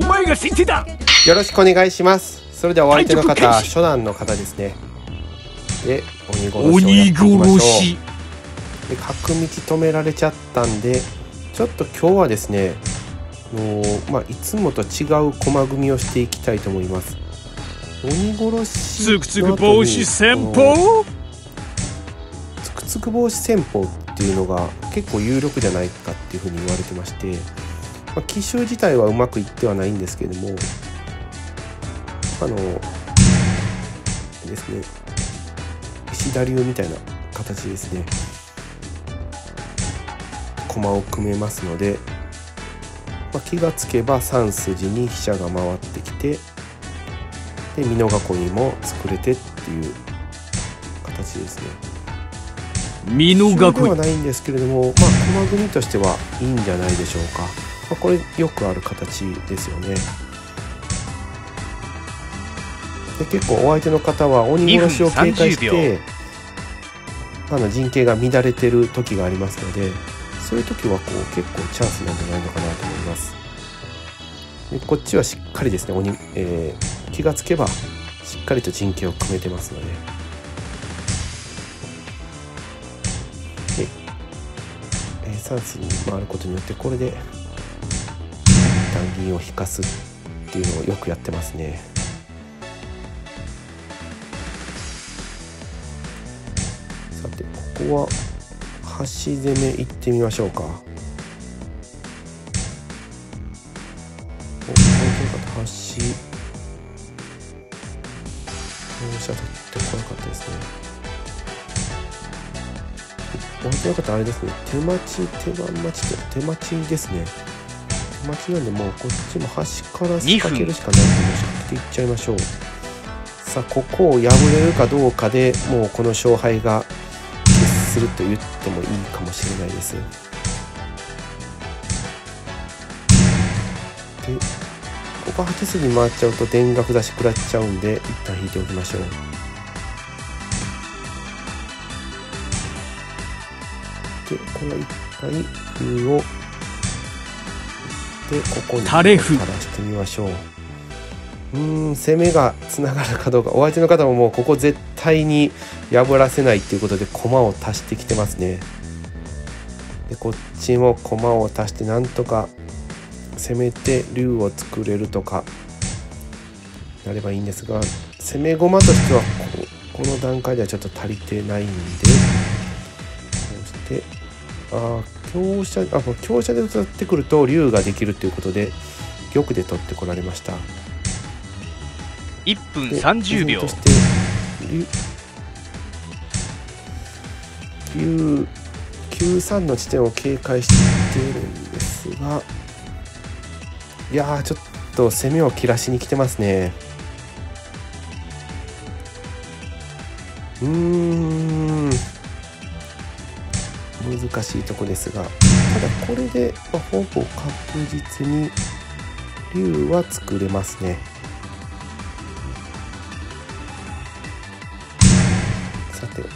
お前が知ってた。よろしくお願いします。それではお相手の方、初段の方ですね。で、鬼殺しで角道止められちゃったんで、ちょっと今日はですね、いつもと違う駒組みをしていきたいと思います。鬼殺しつくつく防止戦法、つくつく防止戦法っていうのが結構有力じゃないかっていうふうに言われてまして、奇襲自体はうまくいってはないんですけれども、ですね、石田流みたいな形ですね、駒を組めますので、気がつけば3筋に飛車が回ってきて、で美濃囲いも作れてっていう形ですね。美濃囲いではないんですけれども、駒組みとしてはいいんじゃないでしょうか。これよくある形ですよね。で結構お相手の方は鬼殺しを警戒して陣形が乱れてる時がありますので、そういう時は結構チャンスなんじゃないのかなと思います。でこっちはしっかりですね、気がつけばしっかりと陣形を組めてますので、3筋に回ることによってこれで一旦銀を引かすっていうのをよくやってますね。さてここは端攻め行ってみましょうか。端飛車取ってこなかったですね。お相手の方あれですね、手待ちですね。手待ちなんでもうこっちも端から仕掛けるしかないので仕掛けていっちゃいましょう。さあここを破れるかどうかでもうこの勝敗がすると言ってもいいかもしれないです。でここは8筋回っちゃうと田楽出し食らっちゃうんで、一旦引いておきましょう。でこの一回歩をでここに垂れ歩からしてみましょう。攻めがつながるかどうか、お相手の方ももうここ絶対に破らせないっていうことで駒を足してきてますね。でこっちも駒を足してなんとか攻めて竜を作れるとかなればいいんですが、攻め駒としてはこの段階ではちょっと足りてないんで、そして香車で移ってくると竜ができるということで玉で取ってこられました。1分30秒。9.3 の地点を警戒しているんですが、いやーちょっと攻めを切らしに来てますね。難しいとこですが、ただこれでほぼ確実に竜は作れますね。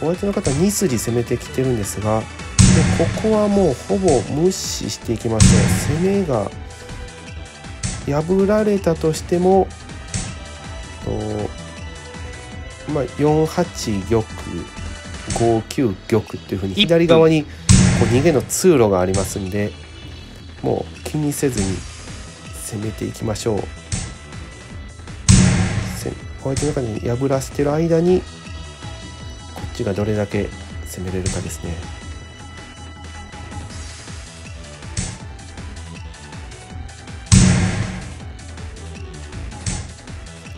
お相手の方2筋攻めてきてるんですが、でここはもうほぼ無視していきましょう。攻めが破られたとしても4八玉5九玉っていうふうに左側に逃げの通路がありますんで、もう気にせずに攻めていきましょう。お相手の方に破らせてる間にこっちがどれだけ攻めれるかですね。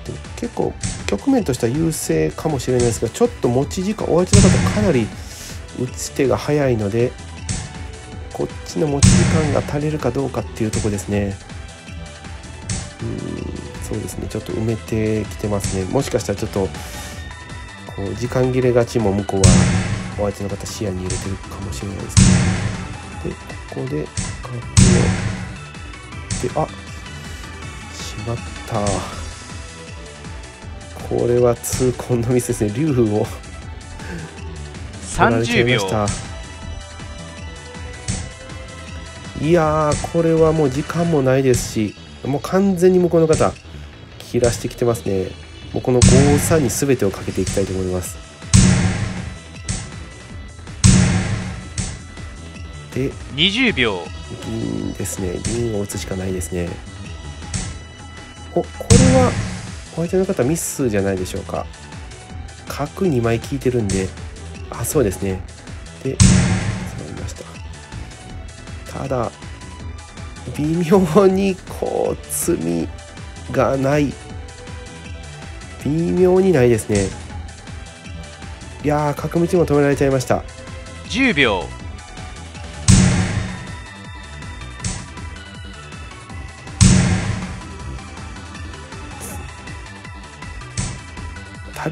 で結構局面としては優勢かもしれないですが、ちょっと持ち時間、お相手の方かなり打つ手が早いので、こっちの持ち時間が足りるかどうかっていうところですね。そうですね、ちょっと埋めてきてますね。もしかしたらちょっと時間切れがちも向こうはお相手の方視野に入れてるかもしれないですね。でここで角をでしまった。これは痛恨のミスですね。竜を30秒。いやーこれはもう時間もないですし、もう完全に向こうの方切らしてきてますね。もうこの5三に全てをかけていきたいと思います。で20秒銀ですね。銀を打つしかないですね。お、これはお相手の方ミスじゃないでしょうか。角2枚効いてるんで、あ、そうですね。で触りました。ただ微妙にこう詰みがない、微妙にないですね。いやー、角道も止められちゃいました。10秒足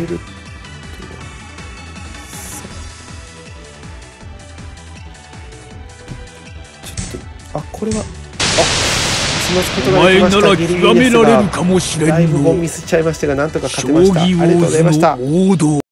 りてる。あ、これは、あ、済ますことができました。ギリギリですが、だいぶミスしちゃいましたが、なんとか勝てました。ありがとうございました。